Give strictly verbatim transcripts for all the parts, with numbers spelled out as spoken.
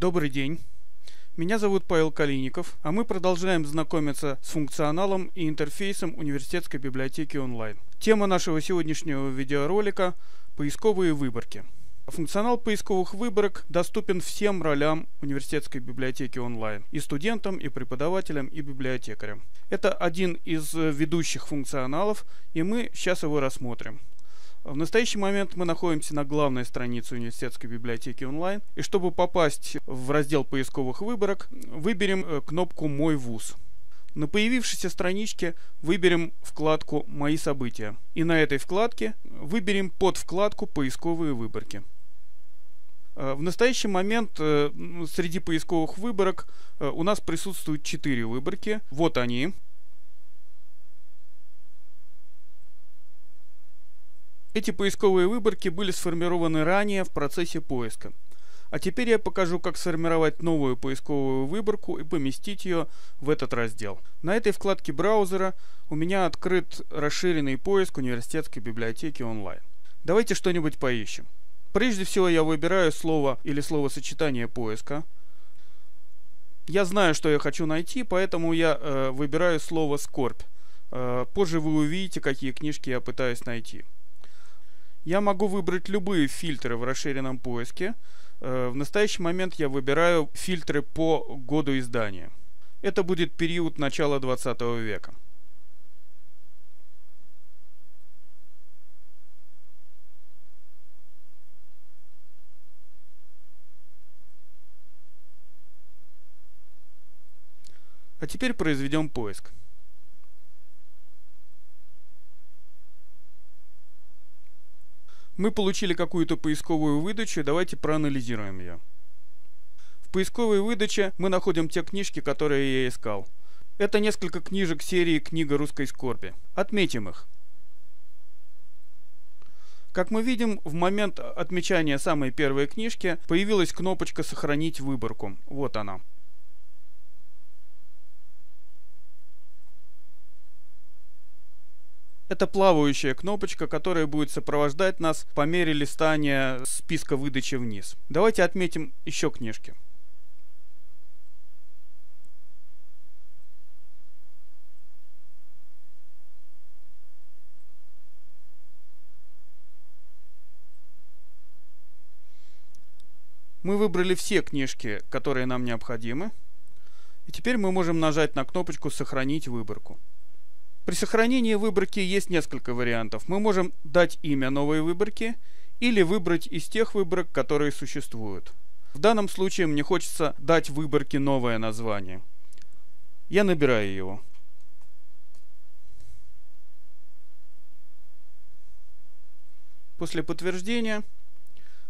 Добрый день, меня зовут Павел Калиников, а мы продолжаем знакомиться с функционалом и интерфейсом университетской библиотеки онлайн. Тема нашего сегодняшнего видеоролика – поисковые выборки. Функционал поисковых выборок доступен всем ролям университетской библиотеки онлайн – и студентам, и преподавателям, и библиотекарям. Это один из ведущих функционалов, и мы сейчас его рассмотрим. В настоящий момент мы находимся на главной странице университетской библиотеки онлайн, и чтобы попасть в раздел поисковых выборок, выберем кнопку «Мой вуз». На появившейся страничке выберем вкладку «Мои события», и на этой вкладке выберем подвкладку «Поисковые выборки». В настоящий момент среди поисковых выборок у нас присутствуют четыре выборки. Вот они. Эти поисковые выборки были сформированы ранее в процессе поиска. А теперь я покажу, как сформировать новую поисковую выборку и поместить ее в этот раздел. На этой вкладке браузера у меня открыт расширенный поиск университетской библиотеки онлайн. Давайте что-нибудь поищем. Прежде всего я выбираю слово или словосочетание поиска. Я знаю, что я хочу найти, поэтому я э, выбираю слово «скорбь». Э, позже вы увидите, какие книжки я пытаюсь найти. Я могу выбрать любые фильтры в расширенном поиске. В настоящий момент я выбираю фильтры по году издания. Это будет период начала двадцатого века. А теперь произведем поиск. Мы получили какую-то поисковую выдачу, давайте проанализируем ее. В поисковой выдаче мы находим те книжки, которые я искал. Это несколько книжек серии «Книга русской скорби». Отметим их. Как мы видим, в момент отмечания самой первой книжки появилась кнопочка «Сохранить выборку». Вот она. Это плавающая кнопочка, которая будет сопровождать нас по мере листания списка выдачи вниз. Давайте отметим еще книжки. Мы выбрали все книжки, которые нам необходимы. И теперь мы можем нажать на кнопочку «Сохранить выборку». При сохранении выборки есть несколько вариантов. Мы можем дать имя новой выборке или выбрать из тех выборок, которые существуют. В данном случае мне хочется дать выборке новое название. Я набираю его. После подтверждения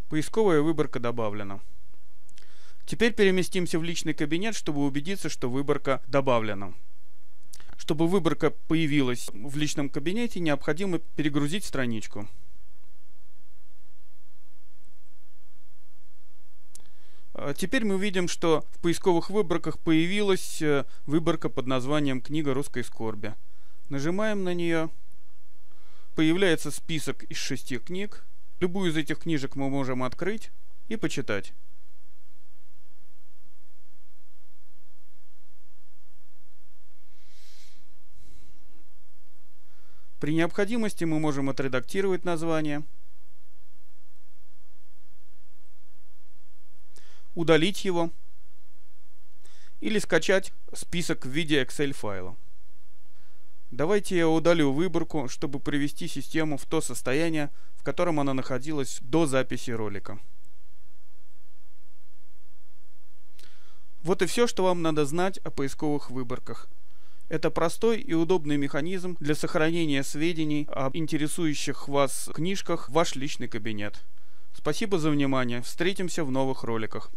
поисковая выборка добавлена. Теперь переместимся в личный кабинет, чтобы убедиться, что выборка добавлена. Чтобы выборка появилась в личном кабинете, необходимо перегрузить страничку. Теперь мы видим, что в поисковых выборках появилась выборка под названием «Книга русской скорби». Нажимаем на нее. Появляется список из шести книг. Любую из этих книжек мы можем открыть и почитать. При необходимости мы можем отредактировать название, удалить его или скачать список в виде Excel-файла. Давайте я удалю выборку, чтобы привести систему в то состояние, в котором она находилась до записи ролика. Вот и все, что вам надо знать о поисковых выборках. Это простой и удобный механизм для сохранения сведений об интересующих вас книжках в ваш личный кабинет. Спасибо за внимание. Встретимся в новых роликах.